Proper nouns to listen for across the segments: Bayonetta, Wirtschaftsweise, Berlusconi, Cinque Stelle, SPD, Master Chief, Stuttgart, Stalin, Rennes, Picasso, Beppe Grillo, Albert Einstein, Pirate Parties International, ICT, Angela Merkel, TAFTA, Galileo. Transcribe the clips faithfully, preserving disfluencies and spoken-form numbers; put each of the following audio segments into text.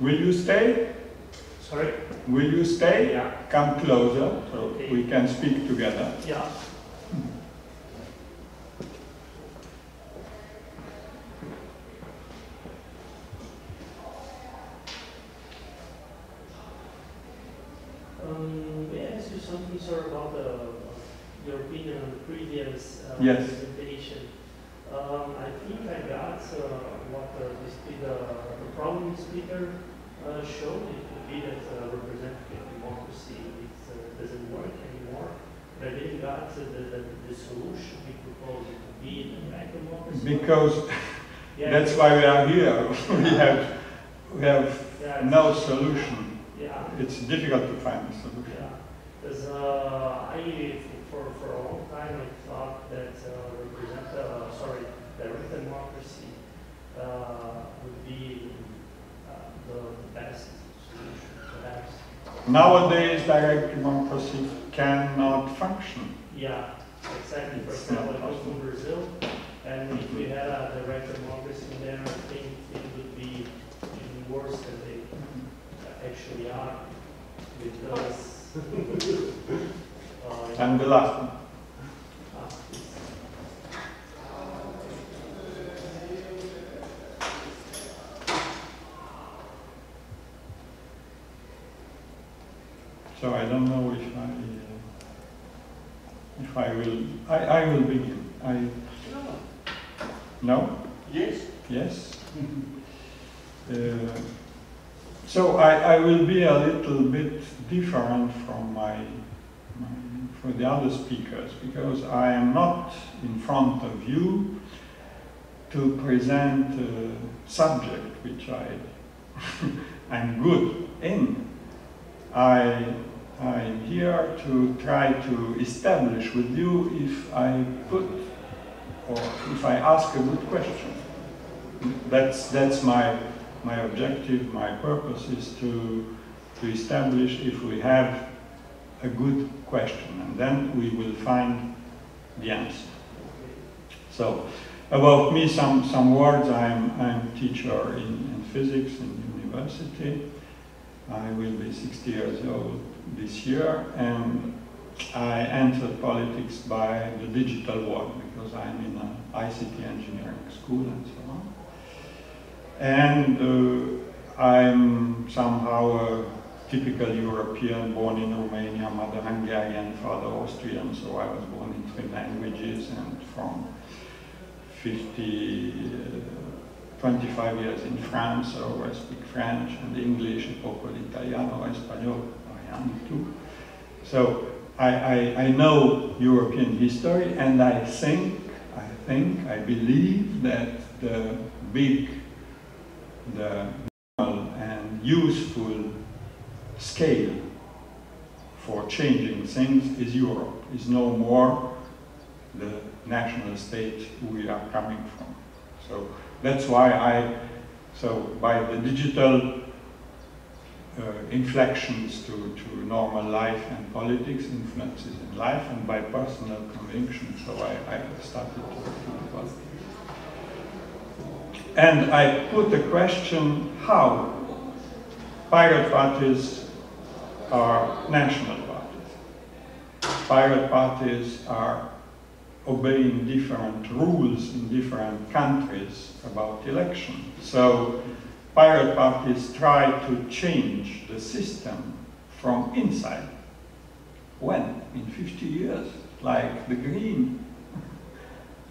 Will you stay? Sorry? Will you stay? Yeah. Come closer so okay. we can speak together. Yeah. Um, may I ask you something, sir, about the, your opinion on the previous uh, yes. presentation? Um, I think I got uh, what uh, this, the, the problem the speaker uh, showed. It could be that uh, representative democracy it, uh, doesn't work anymore. But I didn't got the, the, the solution we proposed. It could be the black democracy. Because yeah. that's why we are here. we have, we have yeah, no solution. Yeah. It's difficult to find a solution. Yeah, because uh, I, for, for a long time, I thought that uh, represent, uh, sorry, direct democracy uh, would be uh, the best solution, perhaps. Nowadays, direct democracy cannot function. Yeah, exactly. For example, I was from Brazil, and mm-hmm. if we had a direct democracy there, I think it would be even worse than they actually are with us. uh, and the last one. So I don't know if I uh, if I will I, I will begin. I no. no? Yes. Yes. uh, So I, I will be a little bit different from my, my from the other speakers, because I am not in front of you to present a subject which I am good in. I am here to try to establish with you if I put or if I ask a good question. That's that's my. My objective, my purpose is to, to establish if we have a good question, and then we will find the answer. So, about me, some, some words. I'm I'm teacher in, in physics in university. I will be sixty years old this year, and I entered politics by the digital world, because I'm in an I C T engineering school and so on. And uh, I'm somehow a typical European, born in Romania, mother Hungarian, father Austrian, so I was born in three languages, and from fifty, uh, twenty-five years in France, so I speak French and English, and poco l'italiano, español, I am too. So I, I, I know European history, and I think, I think, I believe that the big the normal and useful scale for changing things is Europe, is no more the national state we are coming from. So that's why I, so by the digital uh, inflections to, to normal life and politics, influences in life, and by personal conviction, so I, I started talking about it. And I put the question, how pirate parties are national parties. Pirate parties are obeying different rules in different countries about election. So pirate parties try to change the system from inside. When? In fifty years, like the Green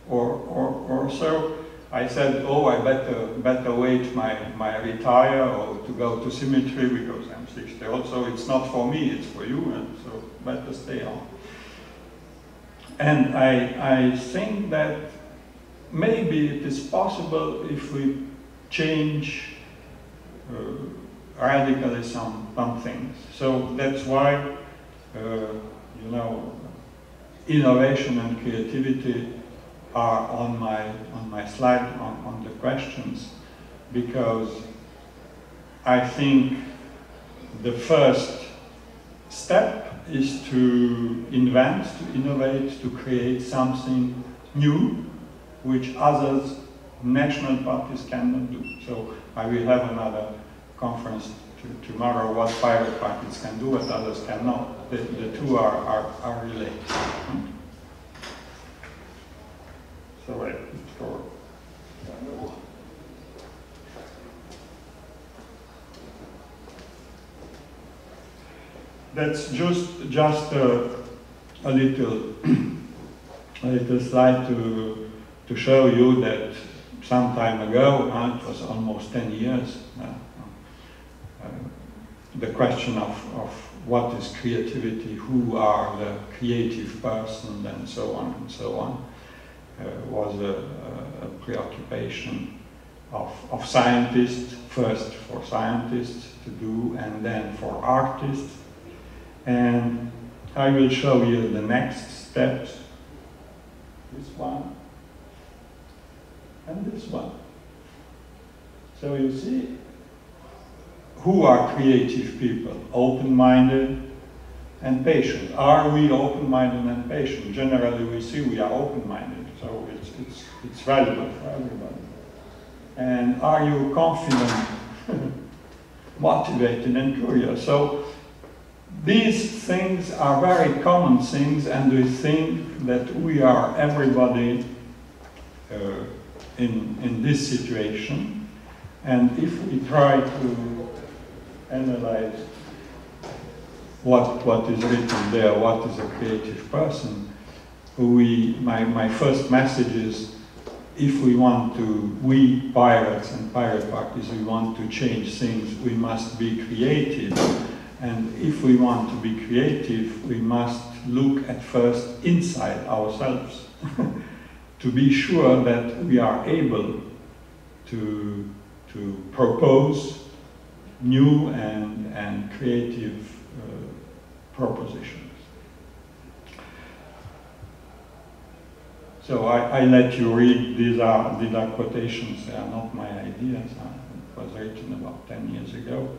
or, or, or so. I said, oh, I better, better wait my, my retire or to go to cemetery because I'm sixty. Also, it's not for me, it's for you, and so better stay on. And I, I think that maybe it is possible if we change uh, radically some, some things. So that's why, uh, you know, innovation and creativity are on my on my slide on, on the questions, because I think the first step is to invent, to innovate, to create something new which others national parties cannot do. So I will have another conference to, tomorrow what private parties can do, what others cannot. The, the two are, are, are related. Hmm? So wait, for, that's just just a, a little a little slide to to show you that some time ago, uh, it was almost ten years, uh, uh, the question of, of what is creativity, who are the creative person, and so on and so on, uh, was a, a preoccupation of, of scientists, first for scientists to do, and then for artists. And I will show you the next steps, this one and this one. So you see, who are creative people? Open-minded and patient. Are we open-minded and patient? Generally we see we are open-minded, so it's, it's, it's valuable for everybody. And are you confident, motivated and curious? So, these things are very common things, and we think that we are everybody uh, in, in this situation. And if we try to analyze what, what is written there, what is a creative person, we, my, my first message is, if we want to, we pirates and pirate parties, we want to change things, we must be creative. And if we want to be creative, we must look at first inside ourselves to be sure that we are able to, to propose new and, and creative uh, propositions. So I, I let you read, these are, these are quotations, they are not my ideas, it was written about ten years ago.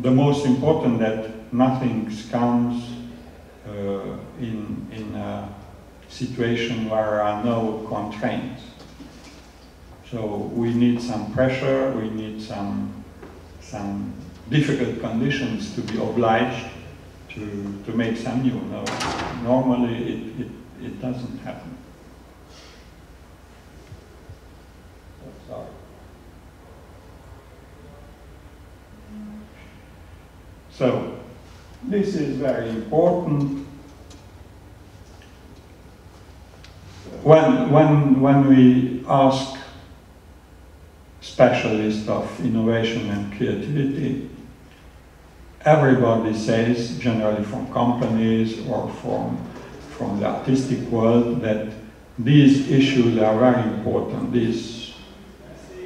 The most important that nothing comes uh, in, in a situation where there are no constraints. So we need some pressure, we need some, some difficult conditions to be obliged to, to make some new. No, normally it, it, it doesn't happen. Sorry. So, this is very important. When, when, when we ask specialists of innovation and creativity, everybody says, generally from companies or from, from the artistic world, that these issues are very important, these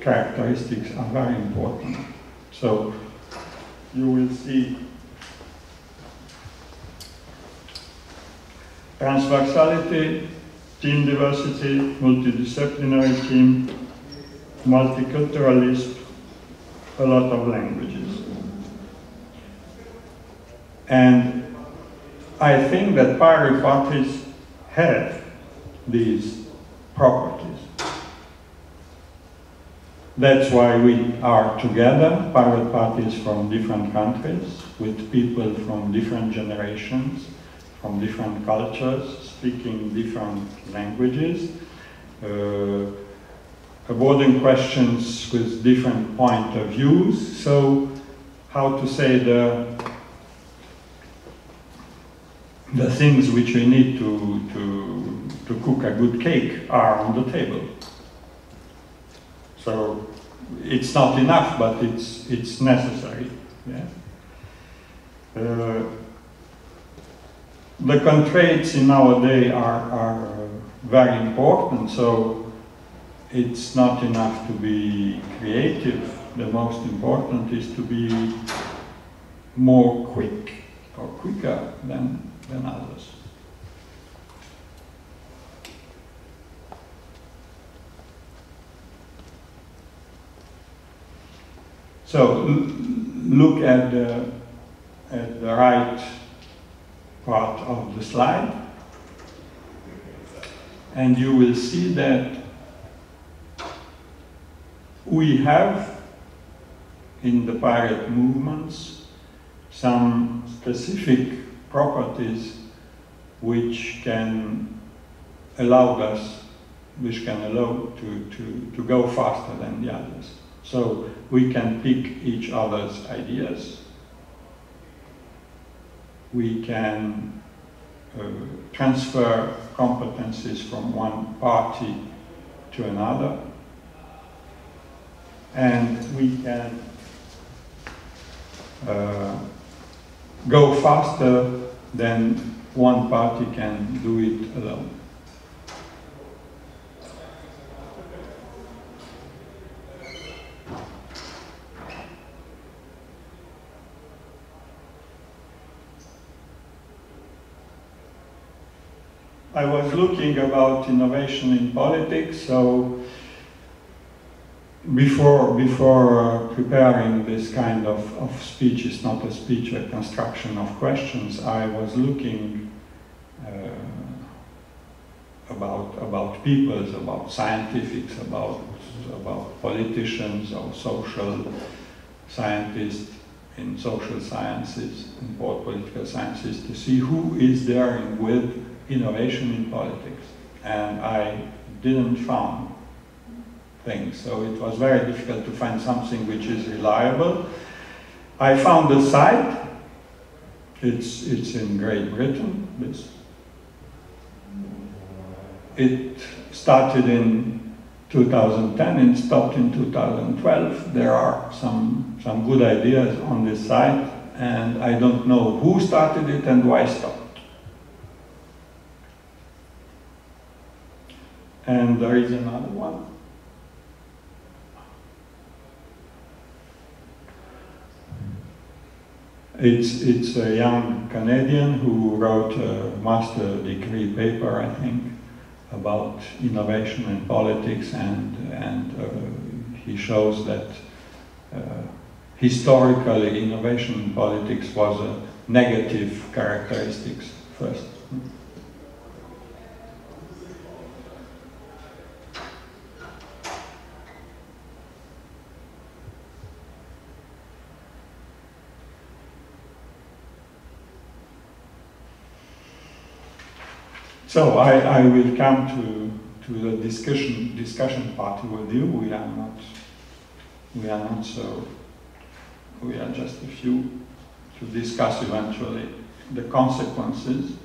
characteristics are very important. So, you will see transversality, team diversity, multidisciplinary team, multiculturalism, a lot of languages. And I think that pirate parties have these properties. That's why we are together, pirate parties from different countries, with people from different generations, from different cultures, speaking different languages, uh, avoiding questions with different point of views. So, how to say the, the things which we need to, to, to cook a good cake are on the table. So it's not enough, but it's, it's necessary. Yeah? Uh, the constraints in our day are, are very important, so it's not enough to be creative. The most important is to be more quick or quicker than, than others. So look at the, at the right part of the slide, and you will see that We have in the pirate movements some specific properties which can allow us, which can allow to, to, to go faster than the others. So we can pick each other's ideas. We can uh, transfer competencies from one party to another. And we can uh, go faster than one party can do it alone. I was looking about innovation in politics, so before, before uh, preparing this kind of, of speech, it's not a speech, a construction of questions, I was looking uh, about, about peoples, about scientists, about, about politicians or social scientists in social sciences, in political sciences, to see who is there with innovation in politics, and I didn't found things, so it was very difficult to find something which is reliable. I found a site, it's, it's in Great Britain, this. It started in two thousand ten and stopped in two thousand twelve. There are some, some good ideas on this site, and I don't know who started it and why stopped. And there is another one. It's, it's a young Canadian who wrote a master degree paper, I think, about innovation in politics, and, and uh, he shows that uh, historically innovation in politics was a negative characteristic first. So I, I will come to, to the discussion, discussion part with you. We are not, we are not so, we are just a few to discuss eventually the consequences.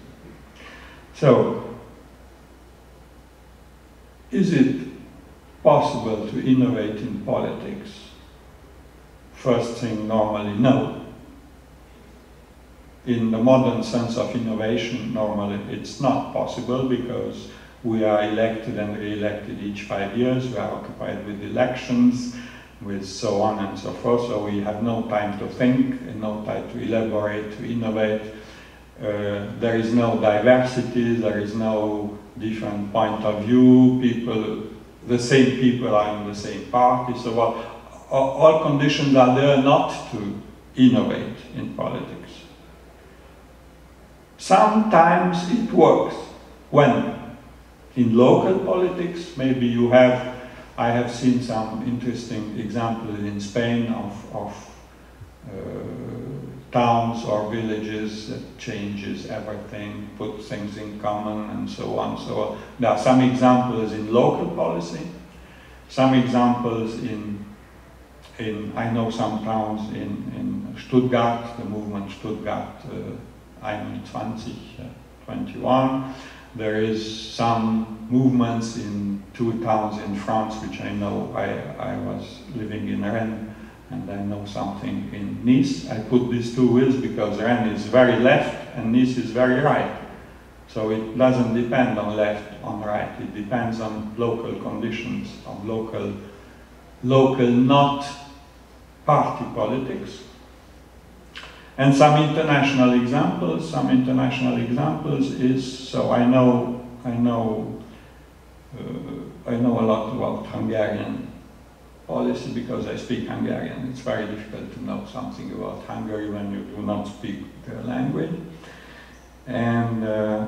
So, is it possible to innovate in politics? First thing, normally, no. In the modern sense of innovation, normally it's not possible, because we are elected and re-elected each five years, we are occupied with elections, with so on and so forth, so we have no time to think, and no time to elaborate, to innovate. Uh, there is no diversity, there is no different point of view, people, the same people are in the same party, so all, all conditions are there not to innovate in politics. Sometimes it works. When? In local politics, maybe you have, I have seen some interesting examples in Spain of, of uh, towns or villages that changes everything, put things in common and so on. So there are some examples in local policy, some examples in, in I know some towns in, in Stuttgart, the movement Stuttgart, uh, twenty-one. There is some movements in two towns in France, which I know. I, I was living in Rennes, and I know something in Nice. I put these two wheels because Rennes is very left and Nice is very right. So it doesn't depend on left, on right. It depends on local conditions, on local, local not party politics. And some international examples, some international examples is, so I know, I know, uh, I know a lot about Hungarian policy because I speak Hungarian. It's very difficult to know something about Hungary when you do not speak their language. And uh,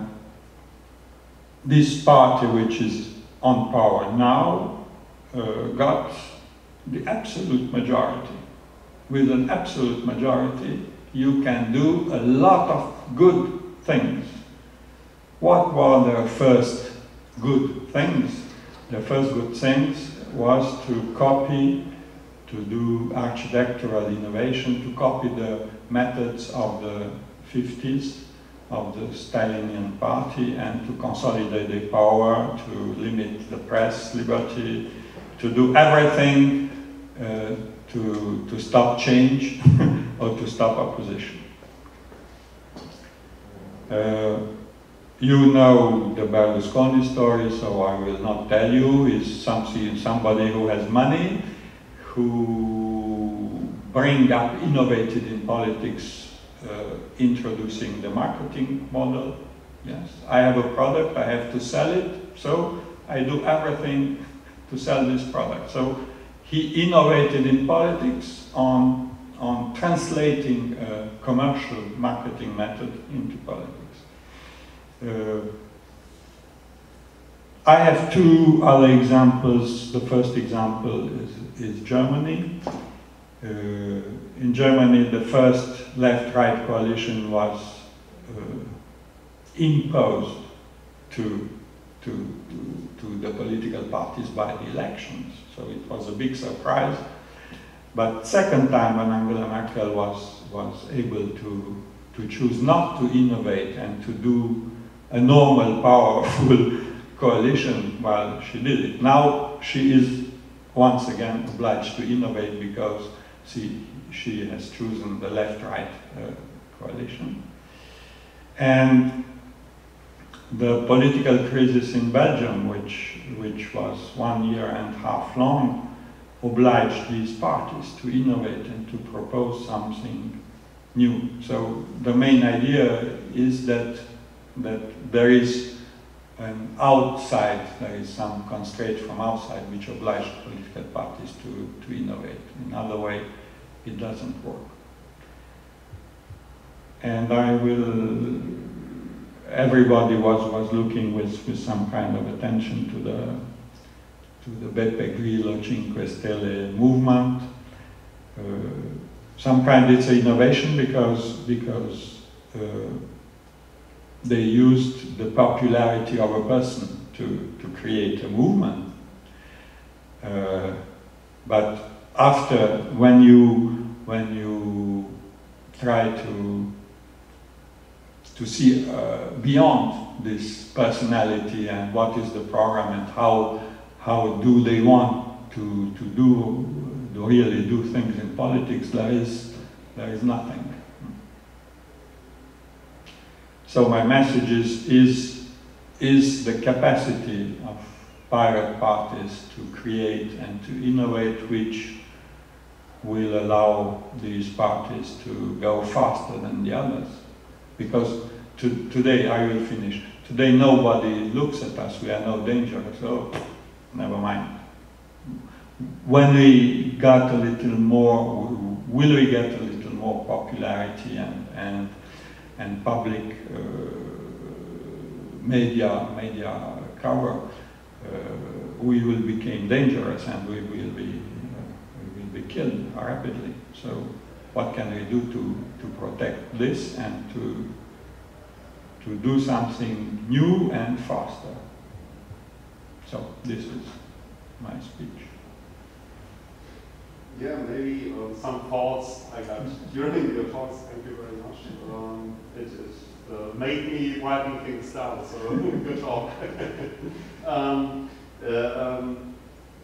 this party, which is on power now, uh, got the absolute majority. With an absolute majority, you can do a lot of good things. What were the first good things? The first good things was to copy, to do architectural innovation, to copy the methods of the fifties, of the Stalinian party, and to consolidate the power, to limit the press liberty, to do everything uh, to, to stop change or to stop opposition. Uh, you know the Berlusconi story, so I will not tell you. Is somebody who has money, who bring up innovated in politics, Uh, introducing the marketing model. Yes, I have a product, I have to sell it, so I do everything to sell this product. So he innovated in politics on, on translating a commercial marketing method into politics. Uh, I have two other examples. The first example is, is Germany. Uh, in Germany, the first left-right coalition was uh, imposed to, to, to, to the political parties by the elections. So it was a big surprise. But second time, when Angela Merkel was, was able to, to choose not to innovate and to do a normal, powerful coalition, well, she did it. Now she is once again obliged to innovate because She, she has chosen the left-right uh, coalition. And the political crisis in Belgium, which, which was one year and a half long, obliged these parties to innovate and to propose something new. So the main idea is that, that there is an outside, there is some constraint from outside which obliges political parties to, to innovate. In other way, it doesn't work. And I will, everybody was, was looking with, with some kind of attention to the to the Beppe Grillo, Cinque Stelle movement. Uh, sometimes it's an innovation because, because uh, they used the popularity of a person to, to create a movement. Uh, but after, when you when you try to to see uh, beyond this personality and what is the program and how how do they want to to do to really do things in politics, there is there is nothing. So my message is is is the capacity of pirate parties to create and to innovate, which will allow these parties to go faster than the others. Because to, today, I will finish, today nobody looks at us, we are no danger, so never mind. When we got a little more, will we get a little more popularity and, and, and public uh, media, media cover, uh, we will become dangerous and we will be killed rapidly. So what can we do to, to protect this and to, to do something new and faster? So this is my speech. Yeah, maybe um, some thoughts I got during your talks. Thank you very much. Um, it is, uh, made me writing things down, so good talk. um, uh, um,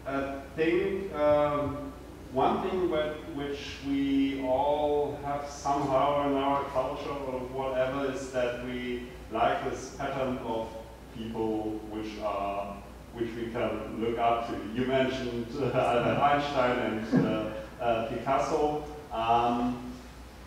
I think um, one thing which we all have somehow in our culture or whatever is that we like this pattern of people which are which we can look up to. You mentioned uh, Albert Einstein and uh, uh, Picasso, um,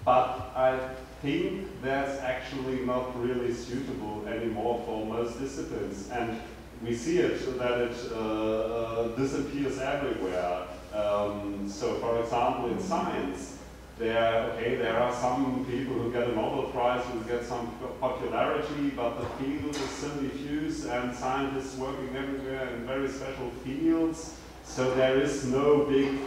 but I think that's actually not really suitable anymore for most disciplines, and we see it so that it uh, uh, disappears everywhere. Um, so, for example, in science, there okay, there are some people who get a Nobel Prize, who get some popularity, but the field is so diffuse, and scientists working everywhere in very special fields. So there is no big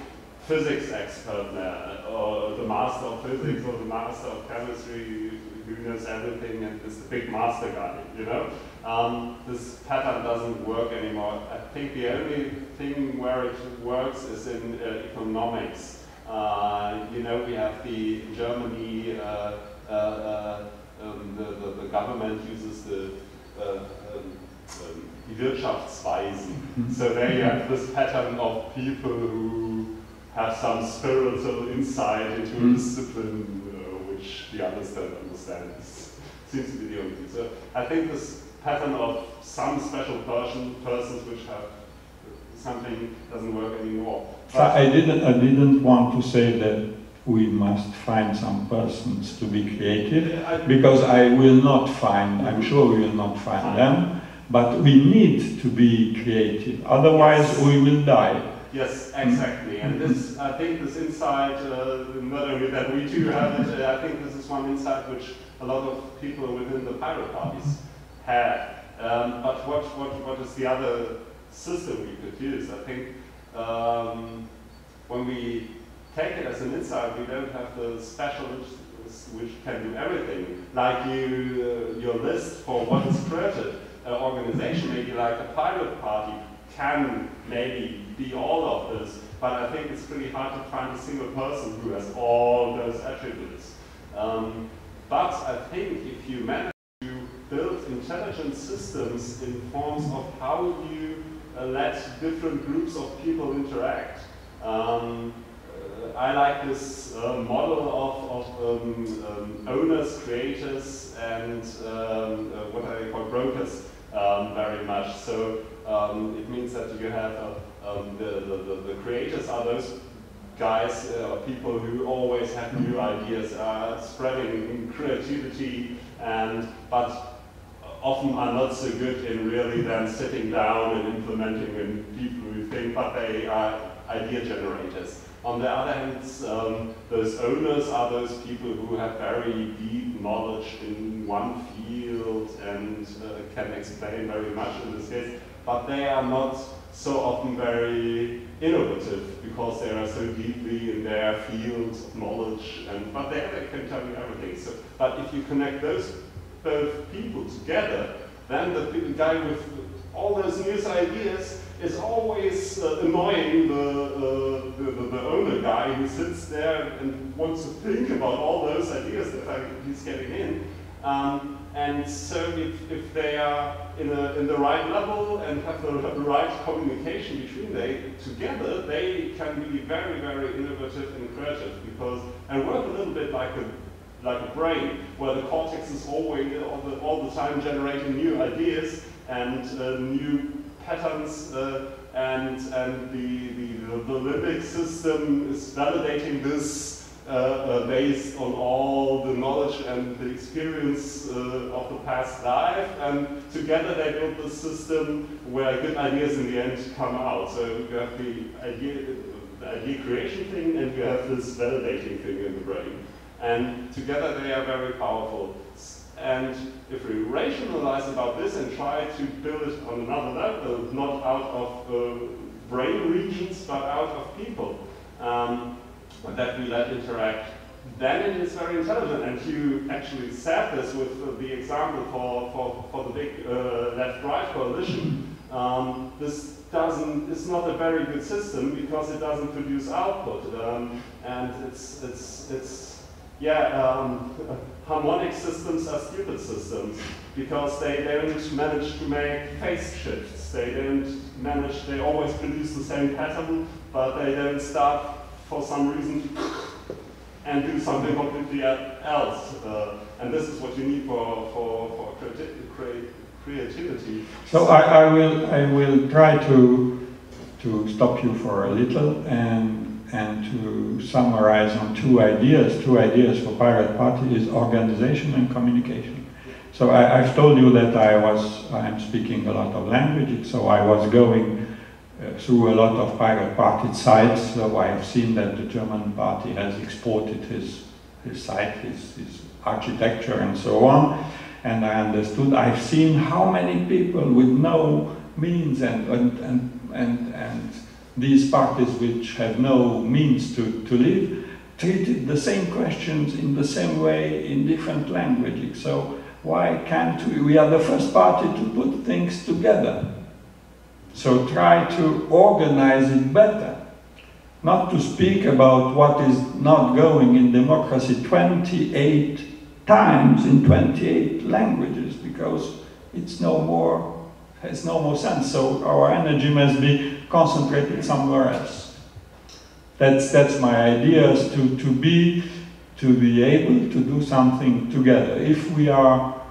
physics expert now, or the master of physics, or the master of chemistry, who knows everything and is the big master guy, you know? Um, this pattern doesn't work anymore. I think the only thing where it works is in uh, economics. Uh, you know, we have the, in Germany, uh, uh, uh, um, the, the, the government uses the, uh, um, um, the Wirtschaftsweise. So there you have this pattern of people who have some spiritual insight into mm. a discipline uh, which the others don't understand. This seems to be the only thing. So I think this pattern of some special person, persons which have something doesn't work anymore. But I didn't. I didn't want to say that we must find some persons to be creative, I, because I will not find. I'm sure we will not find I, them. But we need to be creative. Otherwise, yes. we will die. Yes, exactly. And this, I think, this insight, uh, that we do have, it, uh, I think this is one insight which a lot of people within the pirate parties have. Um, but what, what, what is the other system we could use? I think um, when we take it as an insight, we don't have the special which can do everything. Like you, uh, your list for what is created. An organization, maybe like a pirate party, can maybe be all of this, but I think it's pretty hard to find a single person who has all those attributes. Um, but I think if you manage to build intelligent systems in forms of how you uh, let different groups of people interact, um, uh, I like this uh, model of, of um, um, owners, creators, and um, uh, what I call brokers. Um, very much. So um, it means that you have uh, um, the, the, the creators are those guys, uh, people who always have new ideas, uh, spreading creativity, and but often are not so good in really then sitting down and implementing when people who think, but they are idea generators. On the other hand, um, those owners are those people who have very deep knowledge in one field and uh, can explain very much in this case, but they are not so often very innovative because they are so deeply in their field of knowledge, and but they, they can tell you everything. So, but if you connect those both people together, then the guy with all those new ideas is always uh, annoying the, uh, the, the, the owner guy who sits there and wants to think about all those ideas that are, he's getting in. Um, and so if, if they are in, a, in the right level and have the, have the right communication between them, together they can be very, very innovative and creative, because and work a little bit like a like a brain, where the cortex is always all the, all the time generating new ideas and uh, new patterns, uh, and and the, the the limbic system is validating this uh, uh, based on all the knowledge and the experience uh, of the past life, and together they build this system where good ideas in the end come out. So you have the idea, the idea creation thing, and you have this validating thing in the brain, and together they are very powerful. And if we rationalize about this and try to build it on another level, not out of uh, brain regions, but out of people um, that we let interact, then it is very intelligent. And you actually said this with uh, the example for, for, for the big uh, left-right coalition. Um, this doesn't, it's not a very good system because it doesn't produce output. Um, and it's, it's, it's Yeah, um, harmonic systems are stupid systems because they don't manage to make phase shifts. They don't manage, they always produce the same pattern, but they don't start for some reason and do something completely else. Uh, and this is what you need for, for, for creati creativity. So I, I, will, I will try to, to stop you for a little and and to summarize on two ideas. Two ideas for Pirate Party is organization and communication. So I, I've told you that I was, I'm speaking a lot of languages, so I was going uh, through a lot of Pirate Party sites, so I have seen that the German party has exported his, his site, his, his architecture and so on, and I understood, I've seen how many people with no means and, and, and, and, and these parties which have no means to, to live, treated the same questions in the same way in different languages. So why can't we? We are the first party to put things together. So try to organize it better. Not to speak about what is not going in democracy twenty-eight times in twenty-eight languages, because it's no more, has no more sense. So our energy must be concentrated somewhere else. That's, that's my idea, is to, to, be, to be able to do something together. If we are,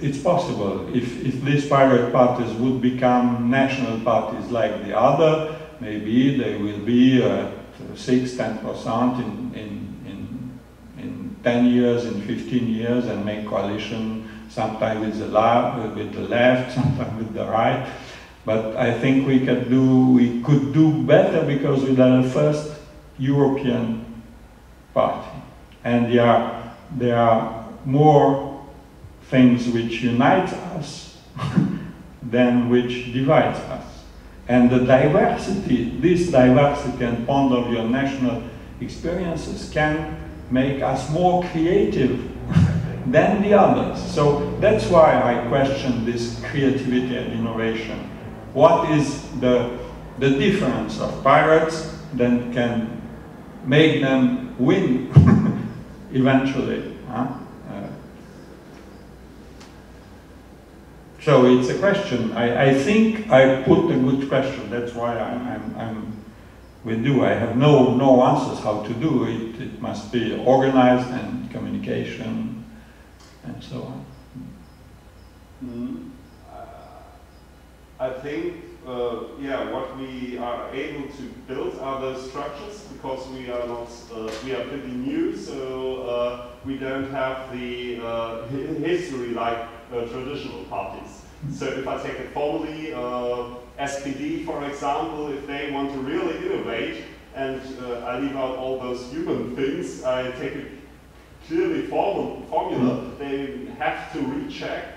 it's possible, if, if these pirate parties would become national parties like the other, maybe they will be uh, six to ten percent in, in, in, in ten years, in fifteen years, and make coalition sometimes with the, la with the left, sometimes with the right. But I think we could do, we could do better, because we are the first European party. And there are, there are more things which unite us than which divides us. And the diversity, this diversity and ponder of your national experiences can make us more creative than the others. So that's why I question this creativity and innovation. What is the, the difference of pirates that can make them win eventually? Huh? Uh, so it's a question. I, I think I put a good question. That's why I, I'm, I'm with you. I have no, no answers how to do it. It must be organized and communication and so on. Mm. I think, uh, yeah, what we are able to build are the structures, because we are not, uh, we are pretty new, so uh, we don't have the uh, history like uh, traditional parties. So if I take it formally, uh, S P D, for example, if they want to really innovate, and uh, I leave out all those human things, I take it clearly formal formula, they have to recheck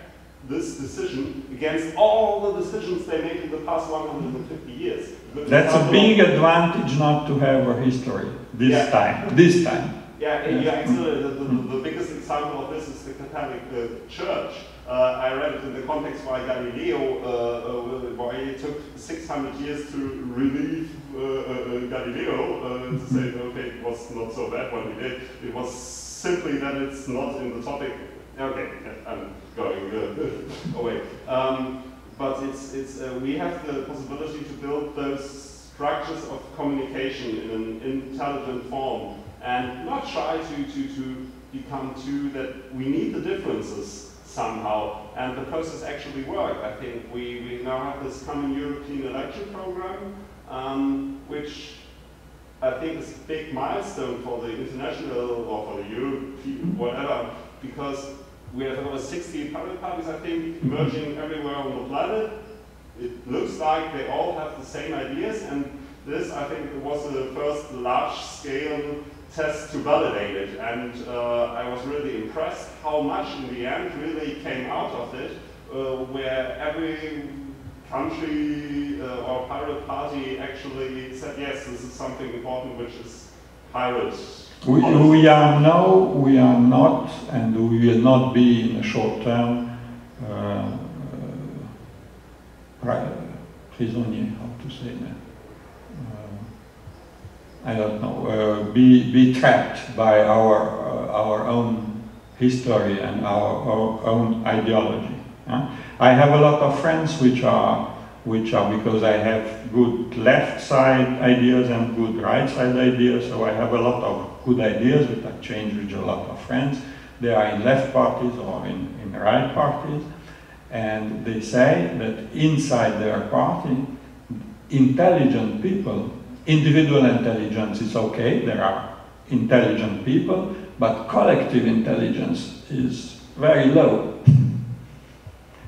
this decision against all the decisions they made in the past one hundred fifty years. Because that's a big advantage not to have a history this yeah. time. This time. Yeah, yeah. yeah exactly. The, the, the biggest example of this is the Catholic uh, Church. Uh, I read it in the context why Galileo, uh, uh, why it took six hundred years to relieve uh, uh, Galileo, uh, to say, okay, it was not so bad when we did. It was simply that it's not in the topic. Okay, I'm going uh, away. Um, but it's, it's, uh, we have the possibility to build those structures of communication in an intelligent form, and not try to, to, to become too that we need the differences somehow. And the process actually worked. I think we, we now have this common European election program, um, which I think is a big milestone for the international, or for the European, whatever, because we have over sixty pirate parties, I think, emerging everywhere on the planet. It looks like they all have the same ideas, and this, I think, was the first large-scale test to validate it. And uh, I was really impressed how much, in the end, really came out of it, uh, where every country uh, or pirate party actually said, yes, this is something important, which is pirates. We, we are now, we are not, and we will not be in the short term uh, uh, prisonnier, how to say that? Uh, I don't know, uh, be, be trapped by our, uh, our own history and our, our own ideology. Huh? I have a lot of friends which are, which are, because I have good left side ideas and good right side ideas, so I have a lot of good ideas that I change with a lot of friends. They are in left parties or in, in right parties, and they say that inside their party, intelligent people, individual intelligence is okay, there are intelligent people, but collective intelligence is very low.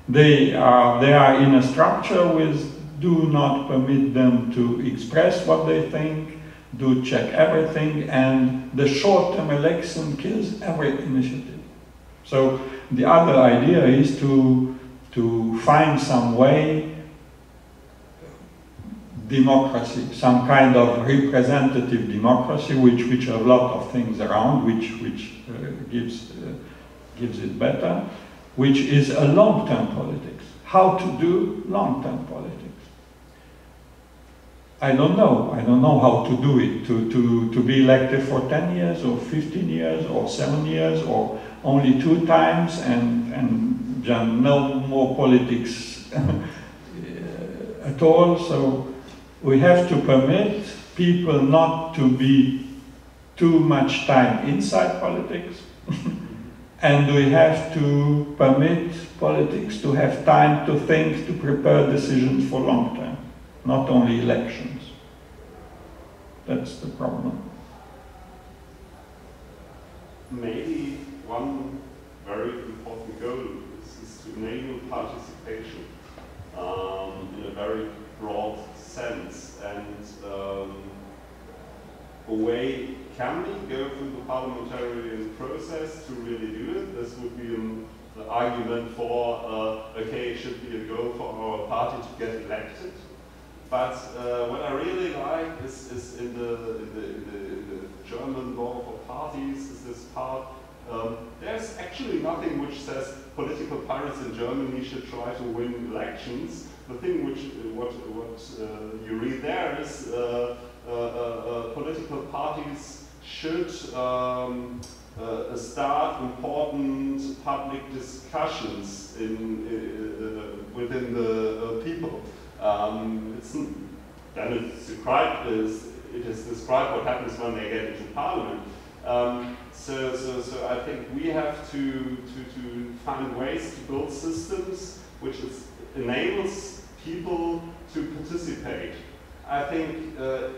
They are, they are in a structure which do not permit them to express what they think, do check everything, and the short-term election kills every initiative. So the other idea is to, to find some way democracy, some kind of representative democracy, which which have a lot of things around, which which uh, gives uh, gives it better, which is a long-term politics. How to do long-term politics? I don't know. I don't know how to do it. To to to be elected for ten years or fifteen years or seven years or only two times and and no more politics at all. So. We have to permit people not to be too much time inside politics, and we have to permit politics to have time to think, to prepare decisions for long term, not only elections. That's the problem. Maybe one very important goal is to enable participation um, in a very broad sense, and um, a way can we go through the parliamentary process to really do it? This would be an argument for uh, okay, it should be a goal for our party to get elected. But uh, what I really like is, is in, the, in, the, in, the, in the German law for parties is this part. Um, there's actually nothing which says political parties in Germany should try to win elections. The thing which what what uh, you read there is uh, uh, uh, political parties should um, uh, start important public discussions in uh, within the uh, people. Um, it's, then it's described is it is described what happens when they get into parliament. Um, so so so I think we have to to to find ways to build systems which is enables people to participate. I think uh,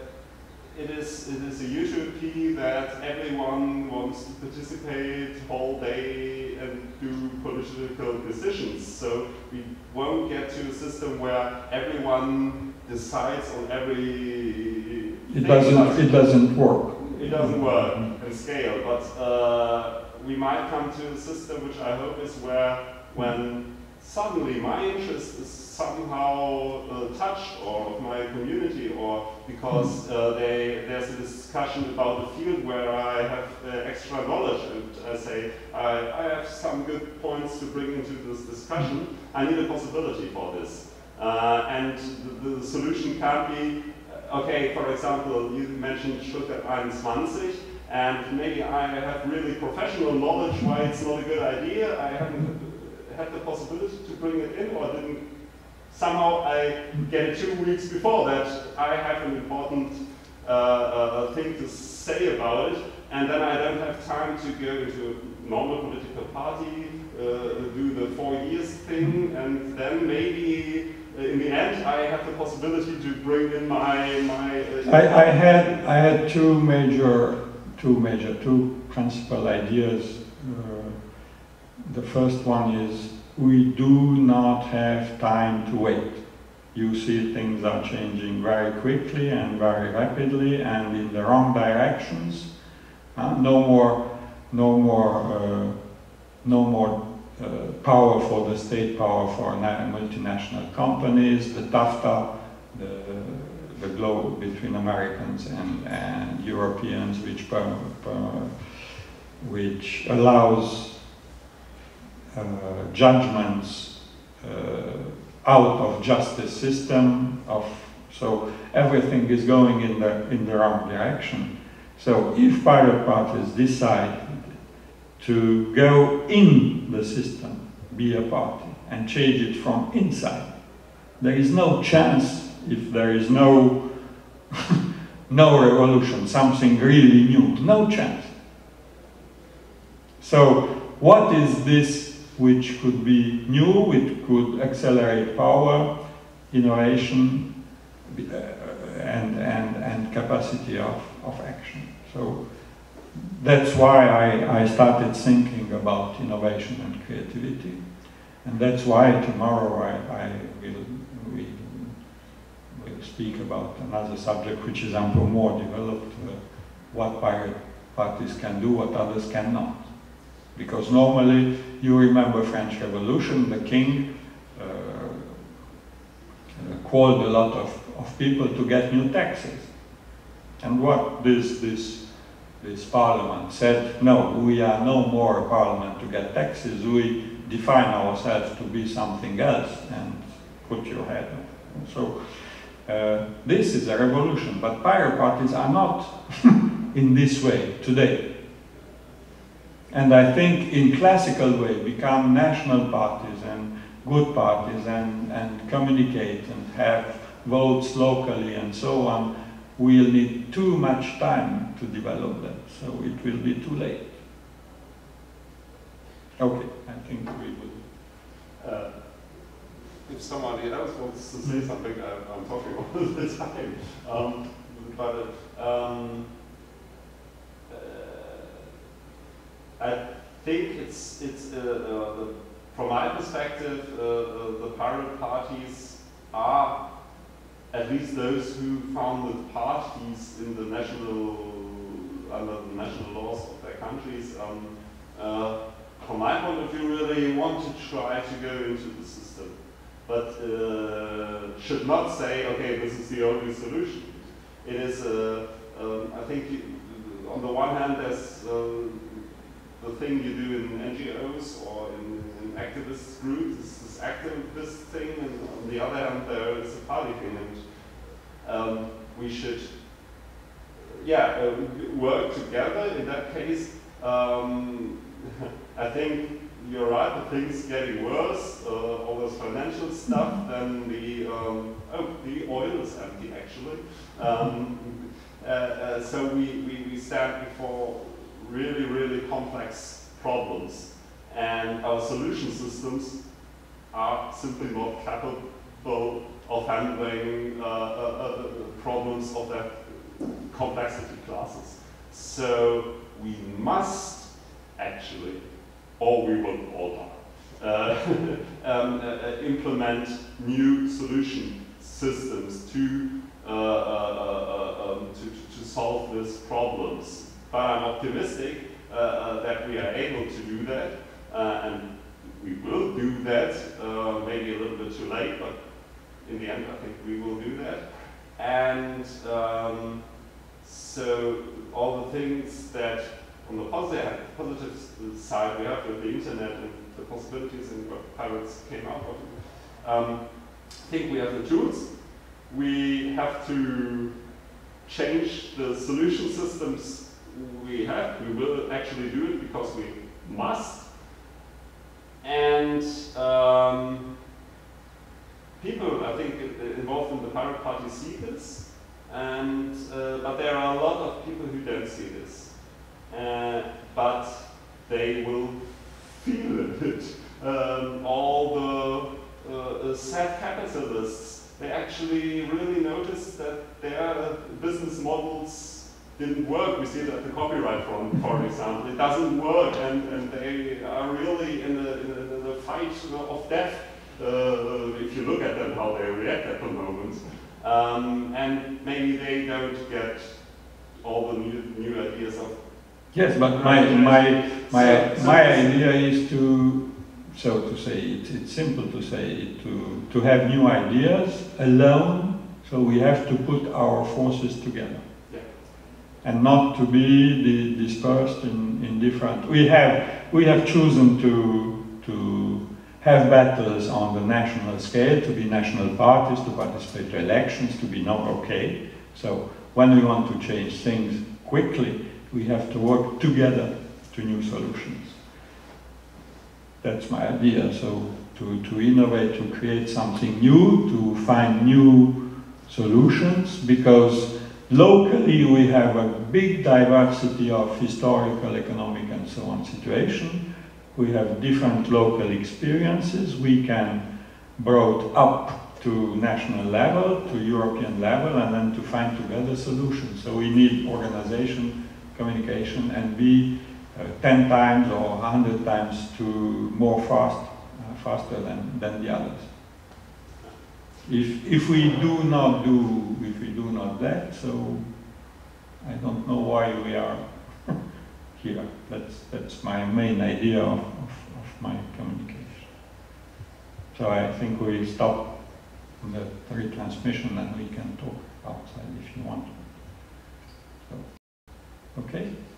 it is it is a utopia that everyone wants to participate all day and do political decisions. So we won't get to a system where everyone decides on every. It doesn't. It doesn't work. It doesn't work in scale, but uh, we might come to a system which I hope is where when. Suddenly, my interest is somehow uh, touched, or my community, or because uh, they, there's a discussion about the field where I have uh, extra knowledge, and I say I, I have some good points to bring into this discussion. I need a possibility for this, uh, and the, the solution can be okay. For example, you mentioned Stuttgart twenty-one. And maybe I have really professional knowledge why it's not a good idea. I haven't. Had the possibility to bring it in, or didn't somehow I get it two weeks before that I have an important uh, uh, thing to say about it, and then I don't have time to go into a normal political party, uh, do the four years thing, and then maybe in the end I have the possibility to bring in my my. Uh, I, I had I had two major two major two principal ideas. Uh, The first one is we do not have time to wait. You see things are changing very quickly and very rapidly and in the wrong directions. Uh, no more, no more, uh, no more uh, power for the state, power for multinational companies. The TAFTA, the, the globe between Americans and, and Europeans, which per, per, which allows. Uh, judgments uh, out of justice system of so everything is going in the in the wrong direction. So if pirate parties decide to go in the system, be a party and change it from inside, there is no chance if there is no no revolution, something really new, no chance. So what is this? Which could be new, it could accelerate power, innovation, uh, and, and, and capacity of, of action. So that's why I, I started thinking about innovation and creativity. And that's why tomorrow I, I will, will, will speak about another subject which is ample more developed, uh, what pirate parties can do, what others cannot. Because normally, you remember French Revolution, the king uh, uh, called a lot of of people to get new taxes. And what this, this, this parliament said, no, we are no more a parliament to get taxes, we define ourselves to be something else and put your head on. So uh, this is a revolution, but pirate parties are not in this way today. And I think in classical way become national parties and good parties and, and communicate and have votes locally and so on, we'll need too much time to develop them, so it will be too late. Okay, I think we will. Uh, if somebody else wants to say something, I, I'm talking all the time. Um, but um, uh, I think it's, it's uh, uh, from my perspective, uh, uh, the pirate parties are at least those who founded parties in the national, under the national laws of their countries, um, uh, from my point of view, really want to try to go into the system, but uh, should not say, okay, this is the only solution. It is, uh, um, I think, you, on the one hand, there's uh, the thing you do in N G Os or in, in activist groups, this, this activist thing, and on the other hand, there is a party thing, and um, we should, yeah, uh, work together. In that case, um, I think you're right, the thing's getting worse, uh, all this financial stuff, then the, um, oh, the oil is empty, actually. Um, uh, uh, so we, we, we stand before really, really complex problems, and our solution systems are simply not capable of handling uh, uh, uh, problems of that complexity classes. So we must actually, or we will all die, uh, um, uh, implement new solution systems to, uh, uh, uh, um, to, to solve these problems. But I'm optimistic uh, uh, that we are able to do that, uh, and we will do that, uh, maybe a little bit too late, but in the end I think we will do that. And um, so all the things that on the positive, positive side, we have with the internet and the possibilities and what pirates came out of. Um, I think we have the tools. We have to change the solution systems we have. We will actually do it because we must. And um, people, I think, involved in the pirate party see this, and uh, but there are a lot of people who don't see this. Uh, but they will feel it. Um, all the uh, sad capitalists, they actually really noticed that their business models didn't work. We see it at the copyright front, for example. It doesn't work, and, and they are really in a, in a, in a fight of death, uh, if you look at them, how they react at the moment. Um, and maybe they don't get all the new, new ideas of. Yes, but my my my my idea is to, so to say, it, it's simple to say it, to to have new ideas alone. So we have to put our forces together, yeah, and not to be di dispersed in in different. We have we have chosen to to have battles on the national scale, to be national parties, to participate to elections, to be not okay. So when we want to change things quickly, we have to work together to new solutions. That's my idea. So to, to innovate, to create something new, to find new solutions, because locally we have a big diversity of historical, economic and so on situation. We have different local experiences. We can brought up to national level, to European level, and then to find together solutions. So we need organization, communication, and be uh, ten times or a hundred times to more fast, uh, faster than than the others. If if we do not do if we do not that, so I don't know why we are here. That's that's my main idea of, of, of my communication. So I think we stop to the retransmission, and we can talk outside if you want to. So, okay?